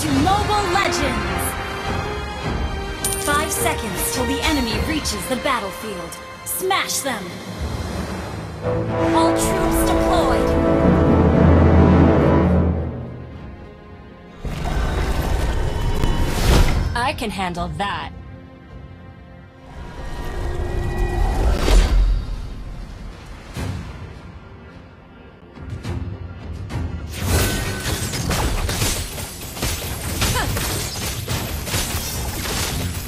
to Mobile Legends! 5 seconds till the enemy reaches the battlefield. Smash them! All troops deployed! I can handle that.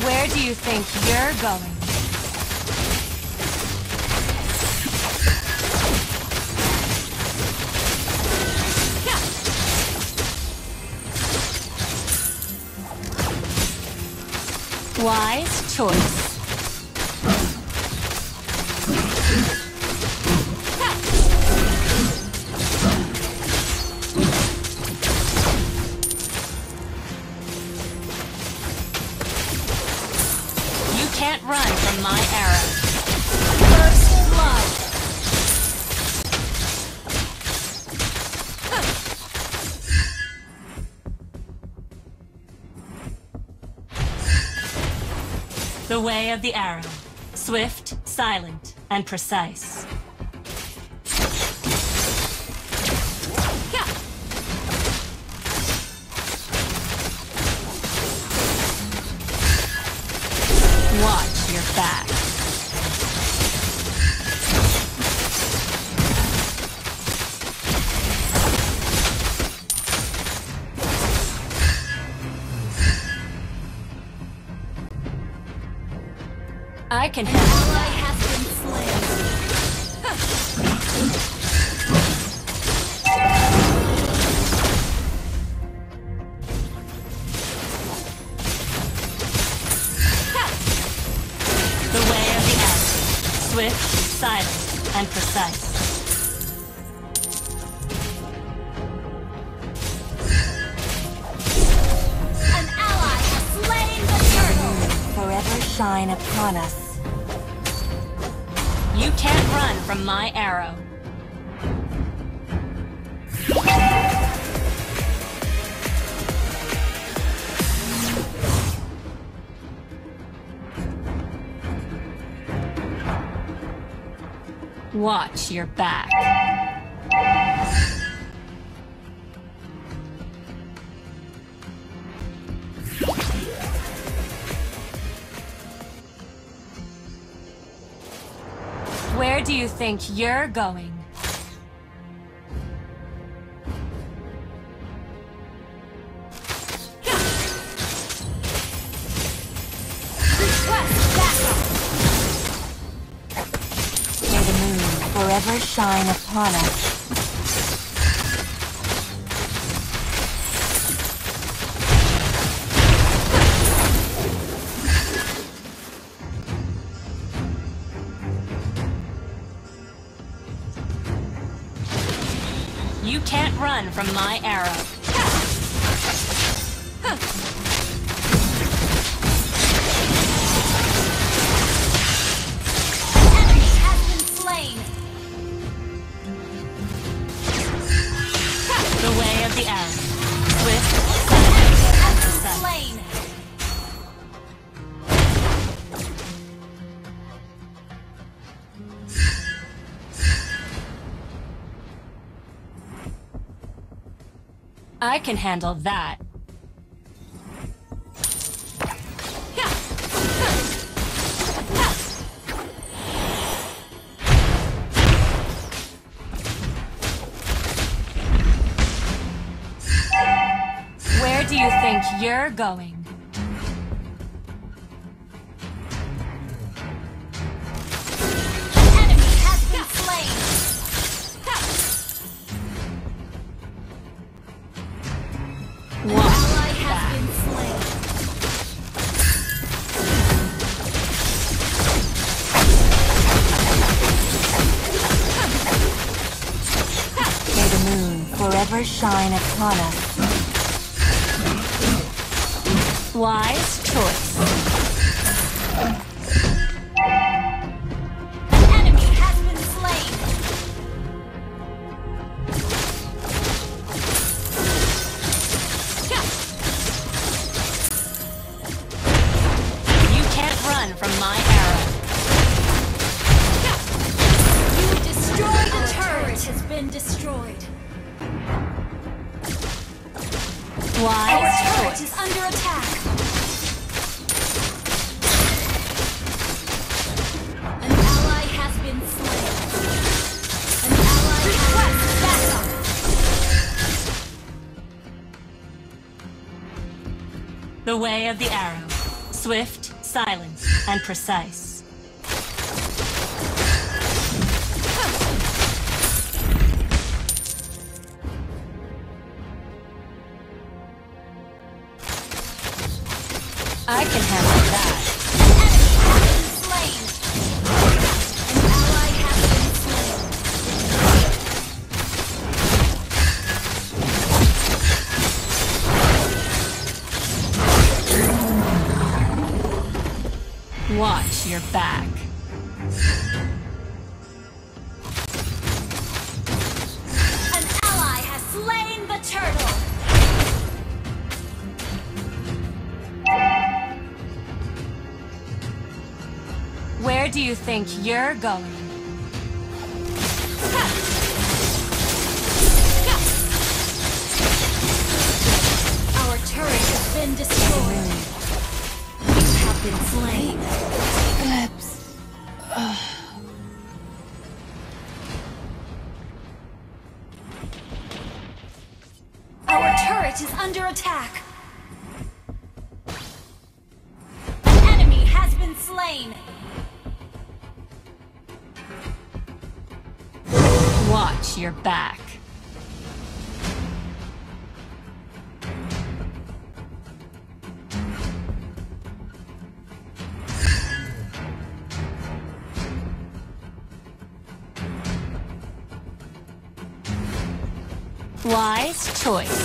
Where do you think you're going? Wise choice. You can't run from my arrow. First blood. The way of the arrow. Swift, silent, and precise. Watch your back. I can handle it. Ally has been slain. The way of the arrow. Swift, silent, and precise. Shine upon us. You can't run from my arrow. Watch your back. Where do you think you're going? Request backup! May the moon forever shine upon us. You can't run from my arrow. An enemy has been slain. The way of the arrow. Swift, silent, and precise. I can handle that. Where do you think you're going? Forever shine upon us. Wise choice. An enemy has been slain. destroyed. Our turret is under attack. An ally has been slain. An ally requests backup. The way of the arrow. Swift, silent, and precise. I can handle that. An enemy has been slain. An ally has been slain. Watch your back. An ally has slain the turtle. Where do you think you're going? Our turret has been destroyed. You have been slain. Clips. Our turret is under attack. An enemy has been slain. Watch your back. Wise choice.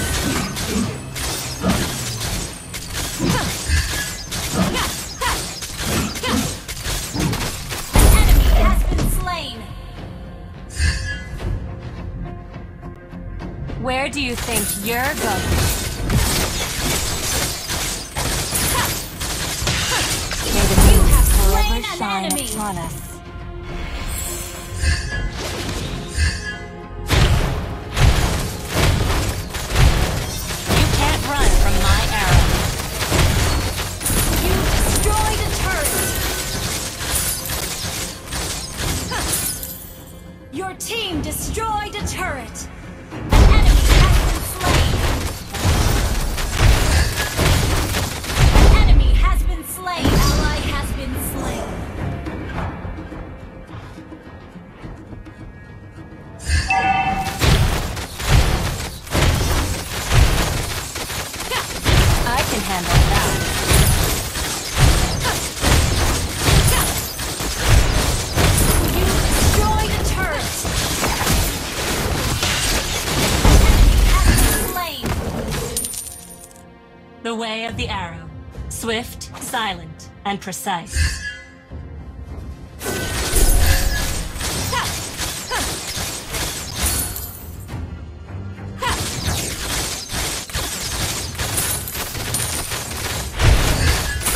Where do you think you're going? You have slain an enemy! You can't run from my arrow. You destroyed a turret! Your team destroyed a turret! Handle that. You destroyed a turret. An enemy has been slain. The way of the arrow. Swift, silent, and precise.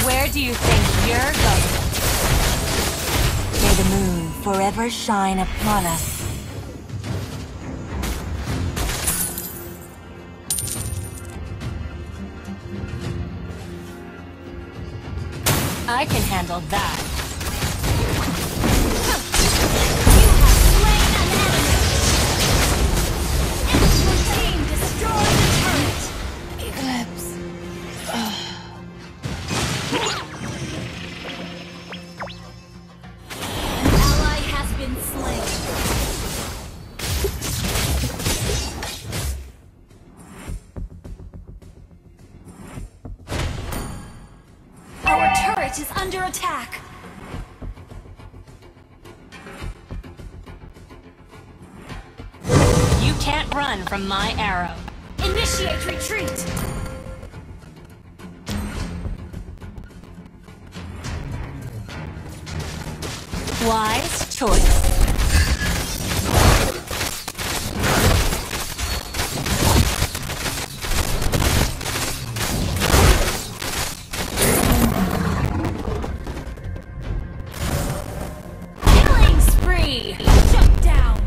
Where do you think you're going? May the moon forever shine upon us. I can handle that. Is under attack. You can't run from my arrow. Initiate retreat. Wise choice. Shut down!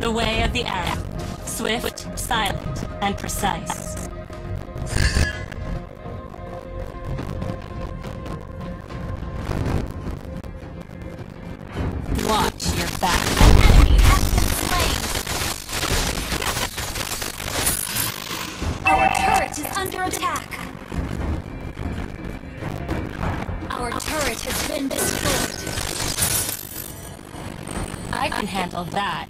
The way of the arrow. Swift, silent, and precise. Watch your back. An enemy has been slain. Our turret is under attack. Our turret has been destroyed. I can handle that.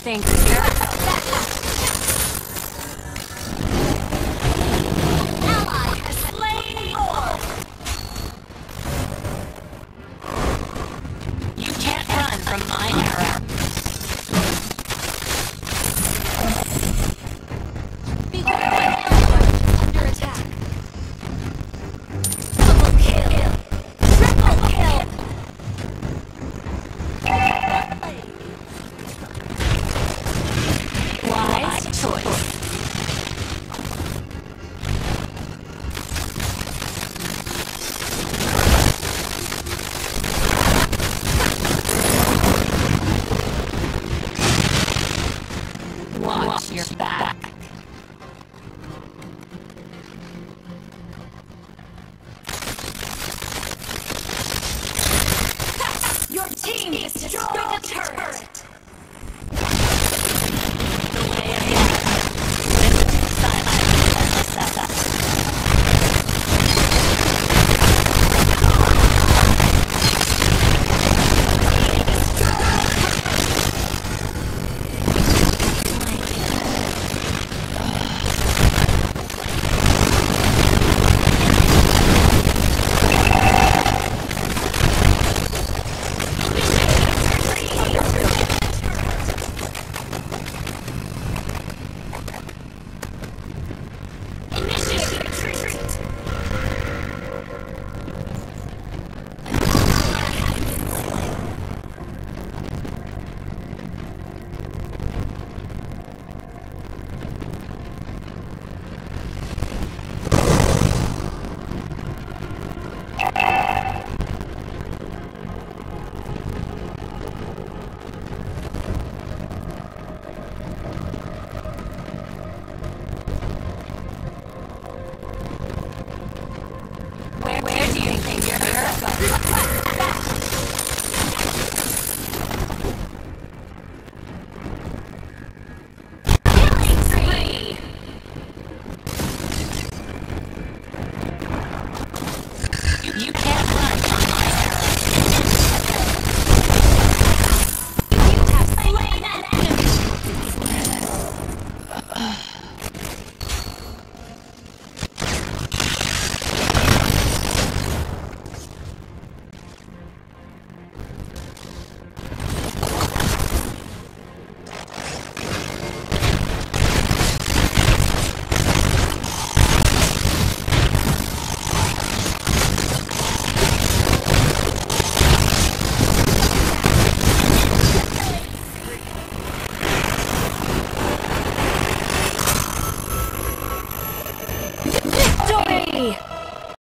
Thank you. An ally has slain all. You can't run from my arrow.